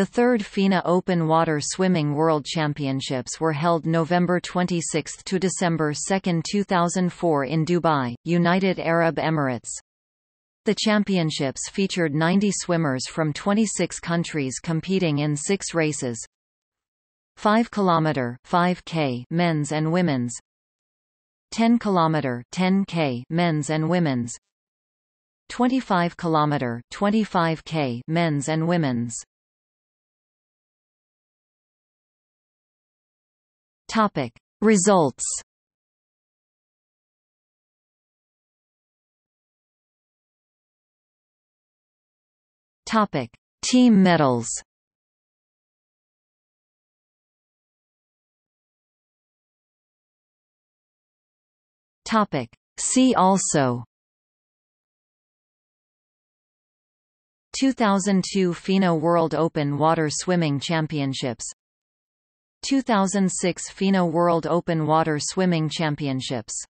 The third FINA Open Water Swimming World Championships were held November 26 to December 2, 2004 in Dubai, United Arab Emirates. The championships featured 90 swimmers from 26 countries competing in 6 races: 5-kilometer 5K men's and women's, 10-kilometer 10K men's and women's, 25-kilometer 25K men's and women's. Topic: Results. Topic: Team medals. Topic: See also. 2002 FINA World Open Water Swimming Championships, 2006 FINA World Open Water Swimming Championships.